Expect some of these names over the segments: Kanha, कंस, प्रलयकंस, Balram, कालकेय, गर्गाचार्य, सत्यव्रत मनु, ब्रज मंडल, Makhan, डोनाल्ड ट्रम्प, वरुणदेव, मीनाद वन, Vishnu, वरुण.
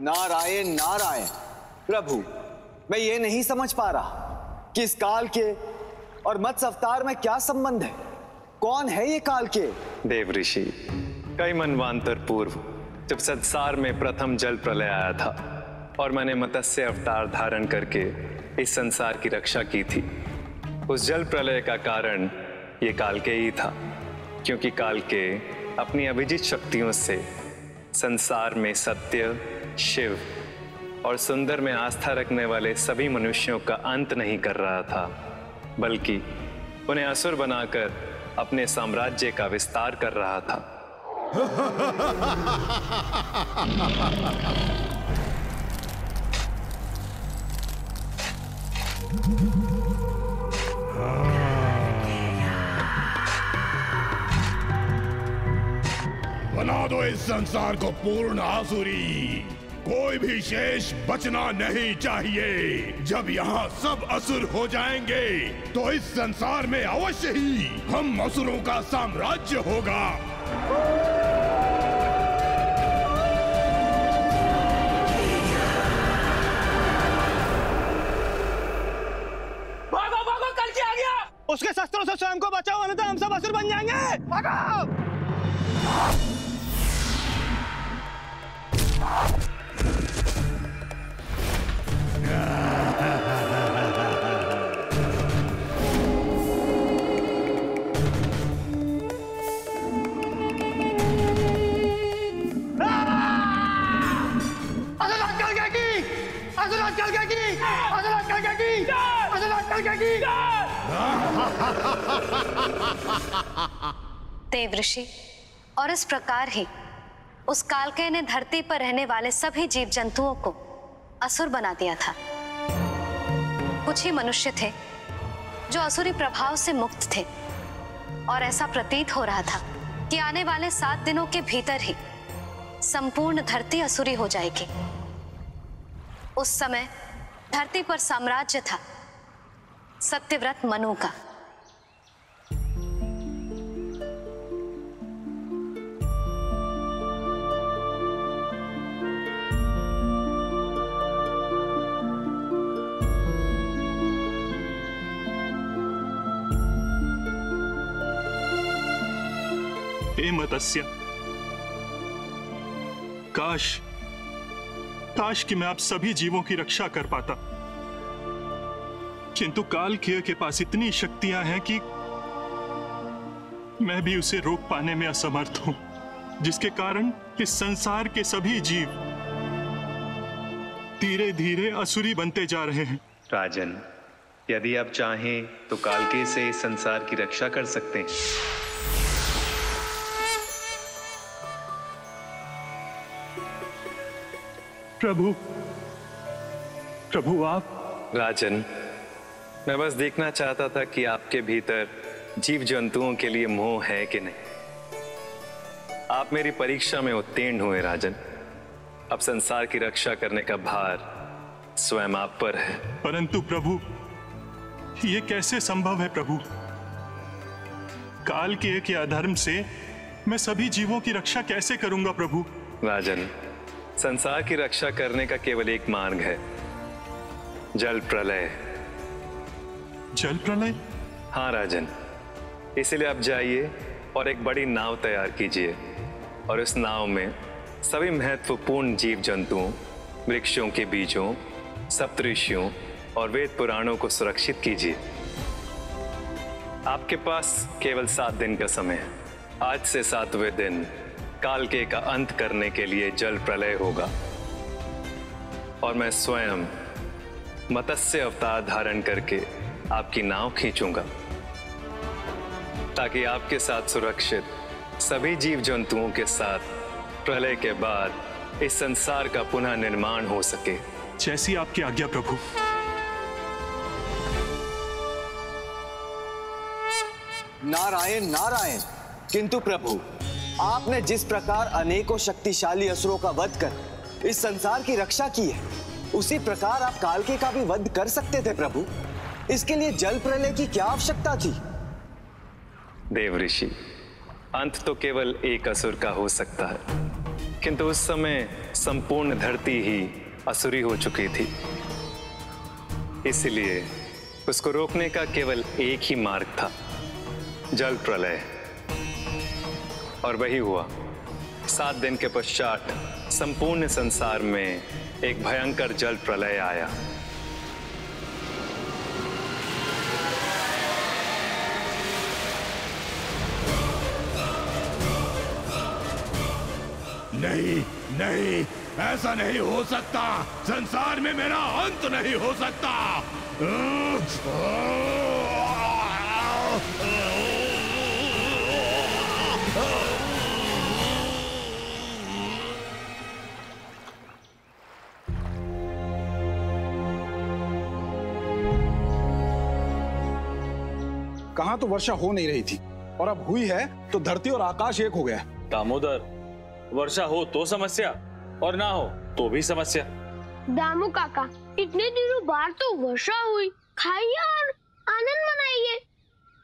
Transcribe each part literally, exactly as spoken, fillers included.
नारायण नारायण। प्रभु, मैं ये नहीं समझ पा रहा कि इस काल के और मत्स्य अवतार में क्या संबंध है। कौन है ये काल के? देव ऋषि, कई मनवांतर पूर्व जब संसार में प्रथम जल प्रलय आया था और मैंने मत्स्य अवतार धारण करके इस संसार की रक्षा की थी, उस जल प्रलय का कारण ये कालकेय ही था, क्योंकि कालकेय अपनी अभिजीत शक्तियों से संसार में सत्य, शिव और सुंदर में आस्था रखने वाले सभी मनुष्यों का अंत नहीं कर रहा था, बल्कि उन्हें असुर बनाकर अपने साम्राज्य का विस्तार कर रहा था। बना दो इस संसार को पूर्ण आसुरी, कोई भी शेष बचना नहीं चाहिए। जब यहाँ सब असुर हो जाएंगे तो इस संसार में अवश्य ही हम असुरों का साम्राज्य होगा। भागो भागो, कल क्या आ गया? उसके शस्त्रों से स्वयं को बचाओ, अन्यथा हम सब असुर बन जाएंगे। भागो! देव ऋषि, और इस प्रकार ही उस कालकेय ने धरती पर रहने वाले सभी जीव जंतुओं को असुर बना दिया था। कुछ ही मनुष्य थे जो असुरी प्रभाव से मुक्त थे, और ऐसा प्रतीत हो रहा था कि आने वाले सात दिनों के भीतर ही संपूर्ण धरती असुरी हो जाएगी। उस समय धरती पर साम्राज्य था सत्यव्रत मनु का। हे मत्स्य, काश काश कि मैं आप सभी जीवों की रक्षा कर पाता, किंतु कालकेय के पास इतनी शक्तियां हैं कि मैं भी उसे रोक पाने में असमर्थ हूं, जिसके कारण इस संसार के सभी जीव धीरे धीरे असुरी बनते जा रहे हैं। राजन, यदि आप चाहें तो कालकेय से इस संसार की रक्षा कर सकते हैं। प्रभु, प्रभु आप। राजन, मैं बस देखना चाहता था कि आपके भीतर जीव जंतुओं के लिए मोह है कि नहीं। आप मेरी परीक्षा में उत्तीर्ण हुए राजन। अब संसार की रक्षा करने का भार स्वयं आप पर है। परंतु प्रभु, ये कैसे संभव है? प्रभु, काल के एक अधर्म से मैं सभी जीवों की रक्षा कैसे करूंगा? प्रभु राजन, संसार की रक्षा करने का केवल एक मार्ग है, जल प्रलय। जल प्रलय? हाँ राजन, इसलिए आप जाइए और एक बड़ी नाव तैयार कीजिए, और इस नाव में सभी महत्वपूर्ण जीव जंतुओं, वृक्षों के बीजों, सप्तऋषियों और वेद पुराणों को सुरक्षित कीजिए। आपके पास केवल सात दिन का समय है। आज से सातवें दिन कालकेय का अंत करने के लिए जल प्रलय होगा, और मैं स्वयं मत्स्य अवतार धारण करके आपकी नाव खींचूंगा, ताकि आपके साथ सुरक्षित सभी जीव जंतुओं के साथ प्रलय के बाद इस संसार का पुनः निर्माण हो सके। जैसी आपकी आज्ञा प्रभु। नारायण नारायण। किंतु प्रभु, आपने जिस प्रकार अनेकों शक्तिशाली असुरों का वध कर इस संसार की रक्षा की है, उसी प्रकार आप कालकेय का भी वध कर सकते थे प्रभु। इसके लिए जल प्रलय की क्या आवश्यकता थी? देव ऋषि, अंत तो केवल एक असुर का हो सकता है, किंतु उस समय संपूर्ण धरती ही असुरी हो चुकी थी। इसलिए उसको रोकने का केवल एक ही मार्ग था, जल प्रलय, और वही हुआ। सात दिन के पश्चात संपूर्ण संसार में एक भयंकर जल प्रलय आया। नहीं, नहीं, ऐसा नहीं हो सकता। संसार में मेरा अंत नहीं हो सकता। कहां तो वर्षा हो नहीं रही थी और अब हुई है तो धरती और आकाश एक हो गया। दामोदर, वर्षा हो तो समस्या और ना हो तो भी समस्या। दामू काका, इतने दिनों बाद तो वर्षा हुई, खाइए और आनंद मनाइए,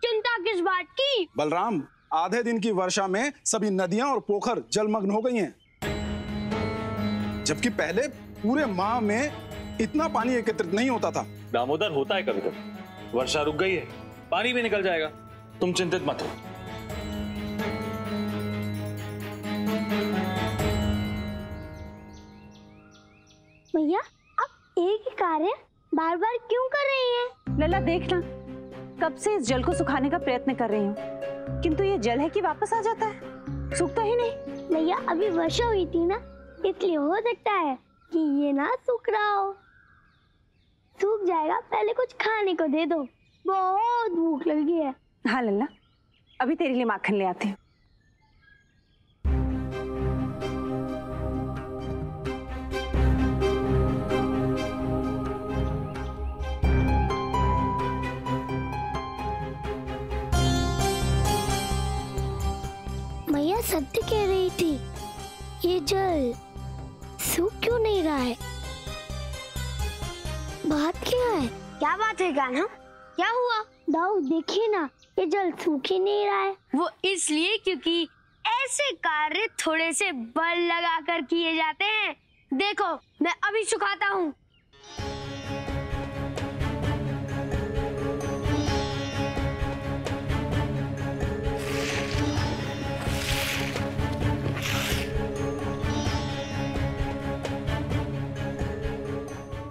चिंता किस बात की? बलराम, आधे दिन की वर्षा में सभी नदियां और पोखर जलमग्न हो गई हैं, जबकि पहले पूरे माह में इतना पानी एकत्रित नहीं होता था। दामोदर, होता है कभी कभी। वर्षा रुक गई है, पानी भी निकल जाएगा, तुम चिंतित मत हो। भैया, आप एक ही कार्य बार बार क्यों कर रही हैं? लला, देखना, कब से इस जल को सुखाने का प्रयत्न कर रही हूँ, किंतु ये जल है कि वापस आ जाता है, सूखता ही नहीं। भैया, अभी वर्षा हुई थी ना, इसलिए हो सकता है कि ये ना सूख रहा हो। सूख जाएगा, पहले कुछ खाने को दे दो, बहुत भूख लगी है। हाँ लल्ला, अभी तेरे लिए माखन ले आते हैं। सत्य कह रही थी, ये जल सूख क्यों नहीं रहा है? बात क्या है? क्या बात है गाना? क्या हुआ? दाऊ, देखिए ना, ये जल सूख ही नहीं रहा है। वो इसलिए क्योंकि ऐसे कार्य थोड़े से बल लगाकर किए जाते हैं। देखो, मैं अभी सुखाता हूँ।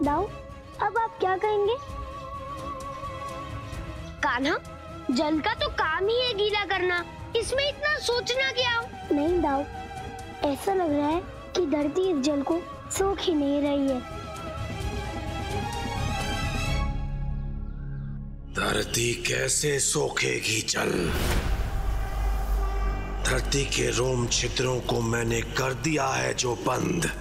दाऊ, अब आप क्या करेंगे? कान्हा, जल का तो काम ही है गीला करना, इसमें इतना सोचना क्या? नहीं दाऊ, ऐसा लग रहा है कि धरती इस जल को सूख ही नहीं रही है। धरती कैसे सोखेगी जल? धरती के रोम छिद्रों को मैंने कर दिया है जो बंद।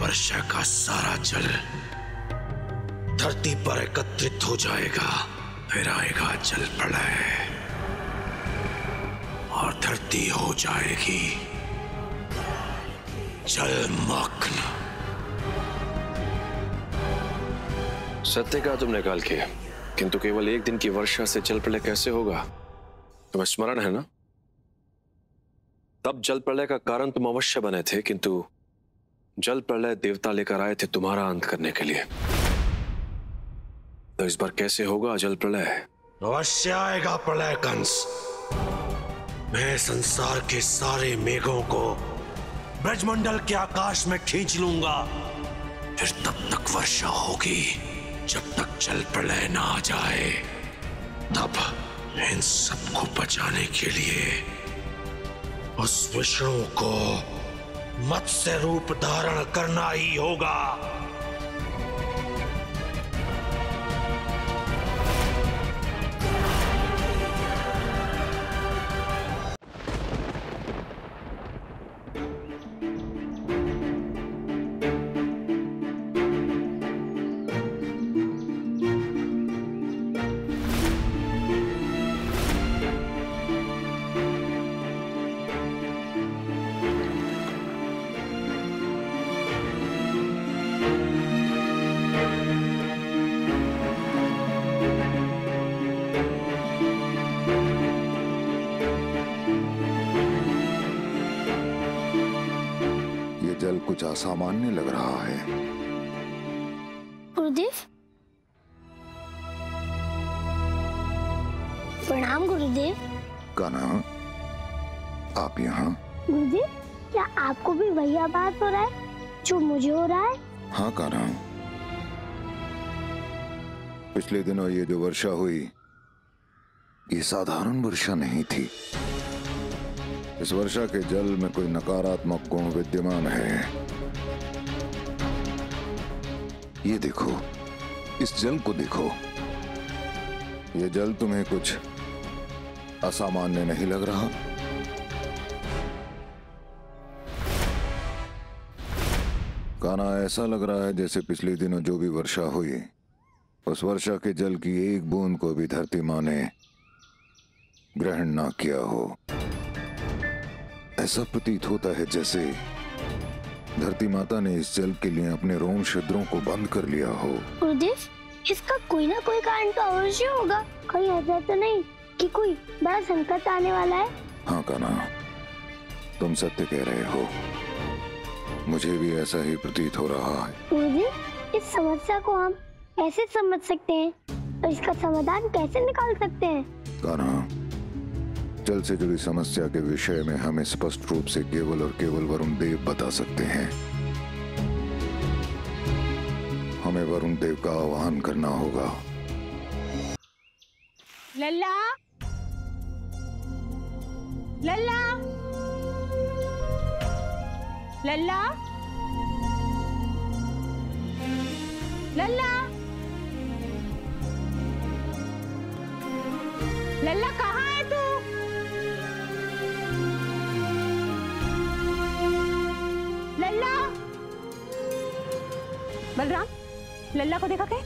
वर्षा का सारा जल धरती पर एकत्रित हो जाएगा, फिर आएगा जल प्रलय और धरती हो जाएगी जलमग्न। सत्य का तुमने काल किया, किंतु केवल एक दिन की वर्षा से जल प्रलय कैसे होगा? तुम्हें स्मरण है ना, तब जल प्रलय का कारण तुम अवश्य बने थे, किंतु जल प्रलय देवता लेकर आए थे तुम्हारा अंत करने के लिए। तो इस बार कैसे होगा जल प्रलय? अवश्य आएगा प्रलयकंस। मैं संसार के सारे मेघों को ब्रज मंडल के आकाश में खींच लूंगा। फिर तब तक वर्षा होगी जब तक जल प्रलय ना आ जाए। तब इन सबको बचाने के लिए उस विष्णु को मत्स्य रूप धारण करना ही होगा। कुछ असामान्य लग रहा है। गुरुदेव, प्रणाम गुरुदेव। कान्हा, आप यहाँ? गुरुदेव, क्या आपको भी वही आभास हो रहा है जो मुझे हो रहा है? हाँ कान्हा, पिछले दिनों ये जो वर्षा हुई, ये साधारण वर्षा नहीं थी। इस वर्षा के जल में कोई नकारात्मक गुण विद्यमान है। ये देखो, इस जल को देखो। ये जल तुम्हें कुछ असामान्य नहीं लग रहा? कान्हा, ऐसा लग रहा है जैसे पिछले दिनों जो भी वर्षा हुई, उस वर्षा के जल की एक बूंद को भी धरती माँ ने ग्रहण ना किया हो। ऐसा प्रतीत होता है जैसे धरती माता ने इस जल के लिए अपने रोम छिद्रों को बंद कर लिया हो। गुरुदेव, इसका कोई ना कोई कारण तो अवश्य होगा। कोई ऐसा तो नहीं कि कोई बड़ा संकट आने वाला है? हाँ कान्हा, तुम सत्य कह रहे हो, मुझे भी ऐसा ही प्रतीत हो रहा है। गुरुदेव, इस समस्या को हम ऐसे समझ सकते हैं और इसका समाधान कैसे निकाल सकते हैं? कान्हा, जल से जुड़ी समस्या के विषय में हमें स्पष्ट रूप से केवल और केवल वरुण देव बता सकते हैं। हमें वरुण देव का आह्वान करना होगा। लल्ला, लल्ला, लल्ला, लल्ला, लल्ला, कहाँ है तू? लल्ला, बलराम, लल्ला को देखा क्या?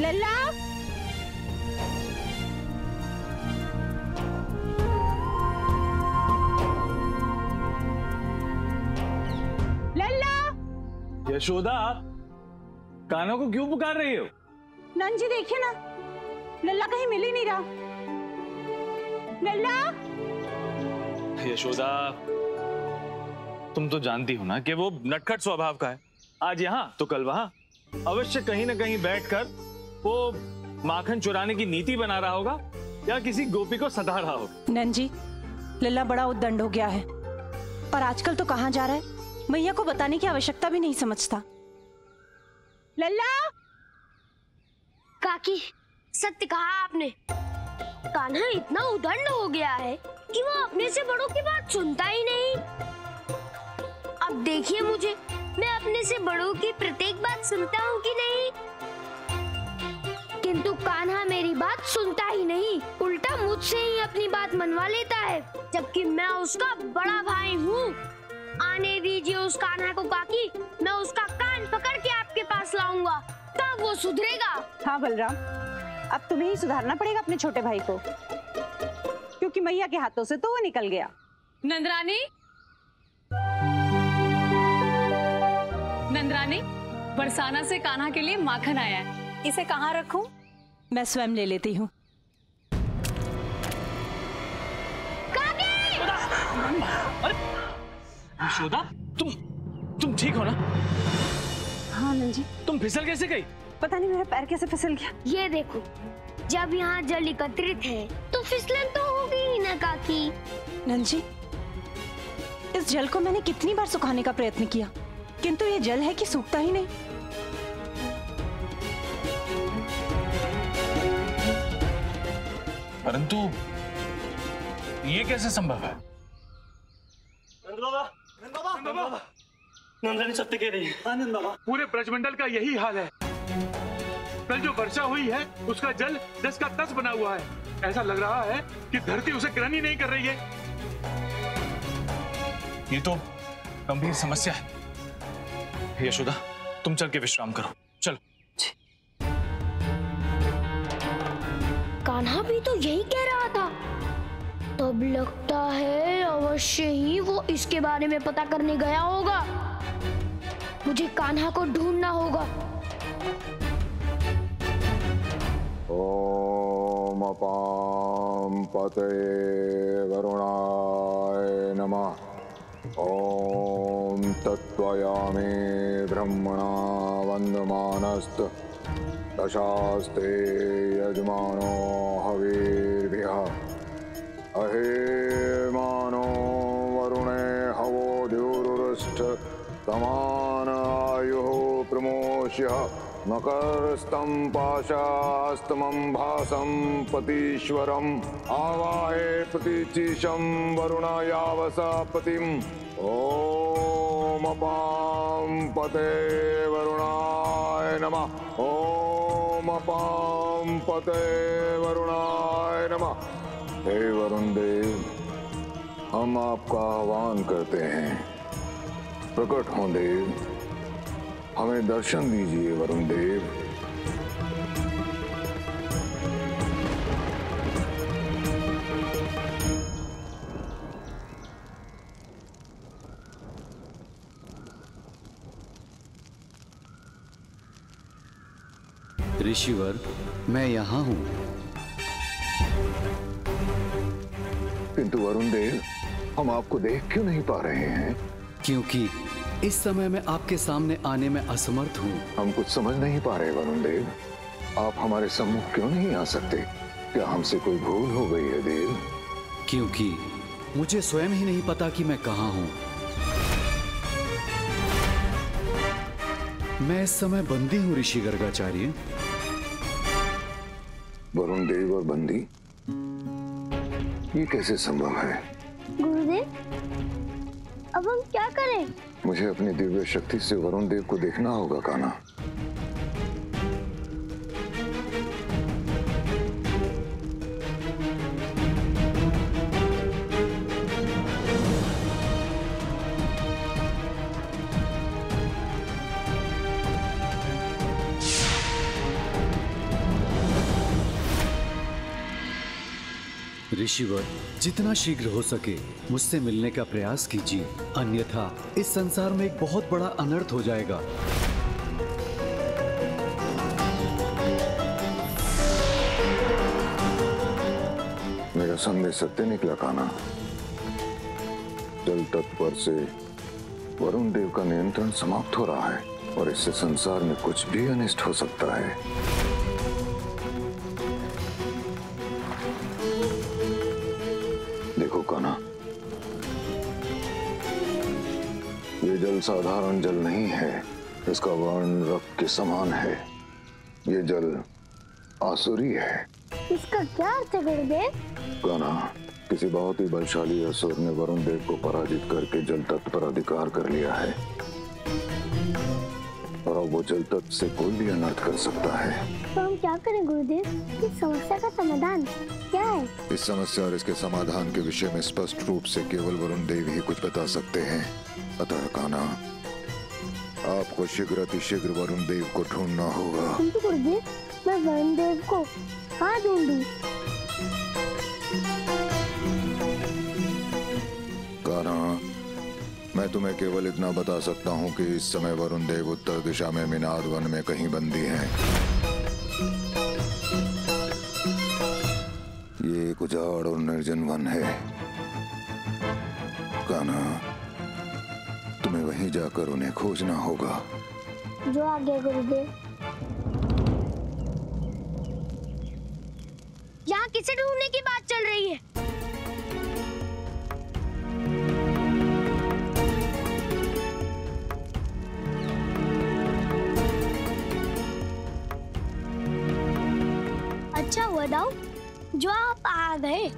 लल्ला, लल्ला। यशोदा, कान्हा को क्यों पुकार रही हो? नंद जी, देखिए ना, लल्ला कहीं मिल ही नहीं रहा। लल्ला। यशोदा, तुम तो जानती हो ना कि वो नटखट स्वभाव का है। आज यहाँ तो कल वहाँ, अवश्य कहीं ना कहीं बैठकर वो माखन चुराने की नीति बना रहा होगा या किसी गोपी को सता रहा होगा। नंद जी, लल्ला बड़ा उद्दंड हो गया है, पर आजकल तो कहाँ जा रहा है, मैया को बताने की आवश्यकता भी नहीं समझता। लल्ला। काकी, सत्य कहा आपने। कान्हा इतना उद्दंड हो गया है कि वो अपने से बड़ों की बात सुनता ही नहीं। अब देखिए मुझे, मैं अपने से बड़ों की प्रत्येक बात सुनता हूँ कि नहीं, किंतु कान्हा मेरी बात सुनता ही नहीं, उल्टा मुझसे ही अपनी बात मनवा लेता है, जबकि मैं उसका बड़ा भाई हूँ। आने दीजिए उस कान्हा को काकी, मैं उसका कान पकड़ के आपके पास लाऊंगा, तब वो सुधरेगा। हाँ बलराम, अब तुम्हें ही सुधारना पड़ेगा अपने छोटे भाई को, क्योंकि मैया के हाथों से तो वो निकल गया। नंदरानी, नंदरानी, बरसाना से कान्हा के लिए माखन आया है, इसे कहाँ रखूं? मैं स्वयं ले लेती हूँ। यशोदा, तुम तुम ठीक हो ना? हाँ नंद जी। तुम फिसल कैसे गई? पता नहीं मेरा पैर कैसे फिसल गया। ये देखो, जब यहाँ जल एकत्रित है तो फिसलन तो होगी ही ना काकी। नंद जी, इस जल को मैंने कितनी बार सुखाने का प्रयत्न किया, किंतु ये जल है कि सूखता ही नहीं। परंतु ये कैसे संभव है? नंद बाबा, नंद बाबा, नंद बाबा, नंदरानी सत्य कह रही है। नंद बाबा, पूरे ब्रजमंडल का यही हाल है। कल जो वर्षा हुई है उसका जल दस का दस बना हुआ है। ऐसा लग रहा है कि धरती उसे ग्रहण ही नहीं कर रही है। ये तो गंभीर समस्या है। यशोदा, तुम चल के विश्राम करो, चलो। कान्हा भी तो यही कह रहा था। तब लगता है अवश्य ही वो इसके बारे में पता करने गया होगा। मुझे कान्हा को ढूंढना होगा। ओम अपां पतये वरुणाय नमः। ओम तत्त्वयामे ब्रह्मणा वन्दमानस्त दशास्ते यजमानो हवीर्भिः अहेमानो वरुणे हवो द्युरुरष्ट समानायुः प्रमोष्यः मकरस्तं पाशास्तमं भासं पतीश्वरं आवाहे पतिचीशं वरुणायावसापतिं ओम अपां पते वरुणाय नमः ओम अपां पते वरुणाय नमः। हे वरुणदेव, हम आपका आह्वान करते हैं, प्रकट हों देव, हमें दर्शन दीजिए वरुण देव। ऋषिवर, मैं यहां हूं। किंतु वरुण देव, हम आपको देख क्यों नहीं पा रहे हैं? क्योंकि इस समय मैं आपके सामने आने में असमर्थ हूँ। हम कुछ समझ नहीं पा रहे वरुण देव, आप हमारे सम्मुख क्यों नहीं आ सकते? क्या हमसे कोई भूल हो गई है देव? क्योंकि मुझे स्वयं ही नहीं पता कि मैं कहाँ हूँ। मैं इस समय बंदी हूँ ऋषि गर्गाचार्य। वरुण देव और बंदी, ये कैसे संभव है? गुरुदेव, अब हम क्या करें? मुझे अपनी दिव्य शक्ति से वरुण देव को देखना होगा कान्हा। ऋषिवर, जितना शीघ्र हो सके मुझसे मिलने का प्रयास कीजिए, अन्यथा इस संसार में एक बहुत बड़ा अनर्थ हो जाएगा। मेरा संदेश सत्य निकला कान्हा। जल तत्व पर से वरुण देव का नियंत्रण समाप्त हो रहा है और इससे संसार में कुछ भी अनिष्ट हो सकता है। ये जल साधारण जल नहीं है, इसका वर्ण रक्त के समान है। ये जल आसुरी है। इसका क्या अर्थ है गुरुदेव? कान्हा, किसी बहुत ही बलशाली असुर ने वरुण देव को पराजित करके जल तत्व पर अधिकार कर लिया है और वो जल तत्व से कोई भी अनर्थ कर सकता है। तो हम क्या करें गुरुदेव? इस समस्या का समाधान क्या है? इस समस्या और इसके समाधान के विषय में स्पष्ट रूप से केवल वरुण देव ही कुछ बता सकते हैं। अतः कान्हा, आपको शीघ्र अतिशीघ्र वरुण देव को ढूंढना होगा। किंतु गुरुदेव, मैं वरुण देव को कहाँ ढूंढूं? कान्हा, मैं तुम्हें केवल इतना बता सकता हूँ कि इस समय वरुण देव उत्तर दिशा में मीनाद वन में कहीं बंदी हैं। ये एक उजाड़ और निर्जन वन है। कान्हा, तुम्हें वहीं जाकर उन्हें खोजना होगा। जो आगे गुरुदेव। यहाँ किसे ढूंढने की बात चल रही है? अच्छा हुआ दाऊ, जो आप आ गए।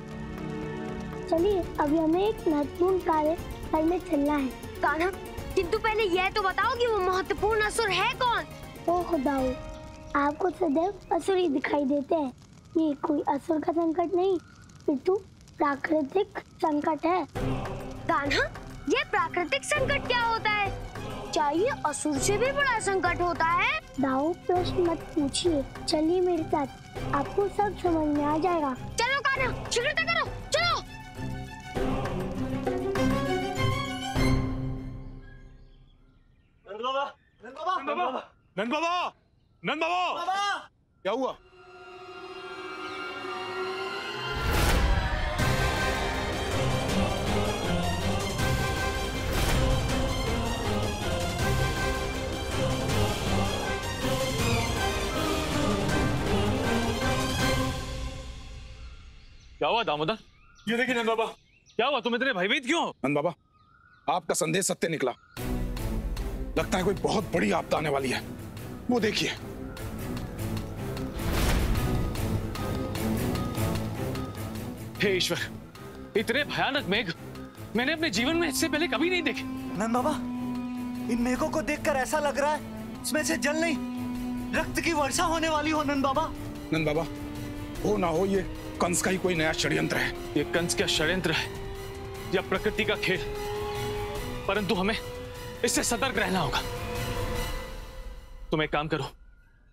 चलिए, अभी हमें एक महत्वपूर्ण कार्य करने चलना है कान्हा, किंतु पहले यह तो बताओ कि वो महत्वपूर्ण असुर है कौन? ओ खुदाओ, आपको सदैव असुर ही दिखाई देते हैं। ये कोई असुर का संकट नहीं, किंतु प्राकृतिक संकट है। कान्हा, यह प्राकृतिक संकट क्या होता है? चाहिए असुर से भी बड़ा संकट होता है। दाऊ, प्रश्न मत पूछिए, चलिए मेरे साथ, आपको सब समझ में आ जाएगा। चलो कान्हा, शीघ्रता करो। नंद बाबा, नंद बाबा, क्या हुआ? क्या हुआ दामोदर? ये देखिए नंद बाबा। क्या हुआ, तुम इतने भयभीत क्यों? नंद बाबा, आपका संदेश सत्य निकला। लगता है कोई बहुत बड़ी आपदा आने वाली है। वो देखिए। हे ईश्वर, इतने भयानक मेघ मैंने अपने जीवन में इससे पहले कभी नहीं देखे। नंद बाबा, इन मेघों को देखकर ऐसा लग रहा है इसमें से जल नहीं रक्त की वर्षा होने वाली हो। नंद बाबा, नंद बाबा, हो ना हो ये कंस का ही कोई नया षड्यंत्र है। ये कंस का षड्यंत्र है या प्रकृति का खेल, परंतु हमें इससे सतर्क रहना होगा। तुम एक काम करो,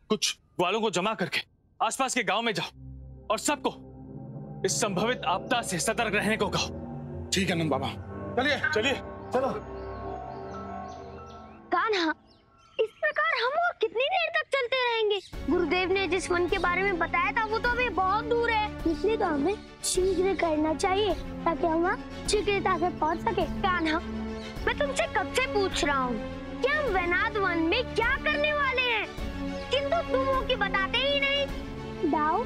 कुछ ग्वालों को जमा करके आसपास के गांव में जाओ और सबको इस संभवित आपदा से सतर्क रहने को कहो। ठीक है नंद बाबा, चलिए चलिए चलो। कान्हा, इस प्रकार हम और कितनी देर तक चलते रहेंगे? गुरुदेव ने जिस वन के बारे में बताया था वो तो अभी बहुत दूर है, इसलिए तो हमें शीघ्र करना चाहिए ताकि हम शीघ्रता से पहुंच सके। कान्हा, मैं तुमसे कब से पूछ रहा हूँ कि हम मीनाद वन में क्या करने वाले हैं, किंतु तुम वो की बताते ही नहीं। दाऊ,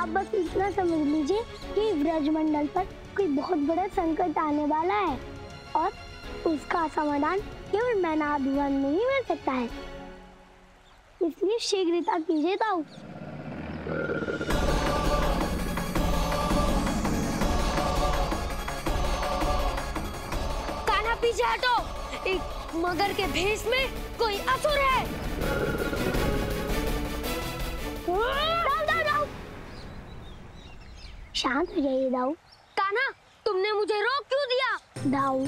आप बस इतना समझ लीजिए कि ब्रज मंडल पर कोई बहुत बड़ा संकट आने वाला है और उसका समाधान केवल मीनाद वन में ही मिल सकता है, इसलिए शीघ्रता कीजिए ताऊ। कान्हा, पीछे हटो, एक मगर के भेष में कोई असुर है। दाऊ, दाऊ, दाऊ। शांत हो जाइए दाऊ। कान्हा, तुमने मुझे रोक क्यों दिया? दाऊ,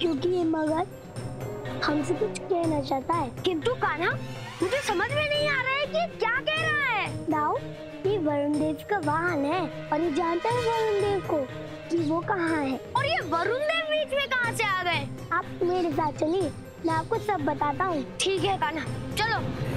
क्योंकि ये मगर हमसे कुछ कहना चाहता है। किंतु कान्हा, मुझे समझ में नहीं आ रहा है कि क्या कह रहा है। दाऊ, ये वरुणदेव का वाहन है और ये जानता है वरुणदेव को कि वो कहाँ है। और ये वरुणदेव बीच में कहाँ से आ गए? आप मेरे साथ चलिए, मैं आपको सब बताता हूँ। ठीक है कान्हा, चलो।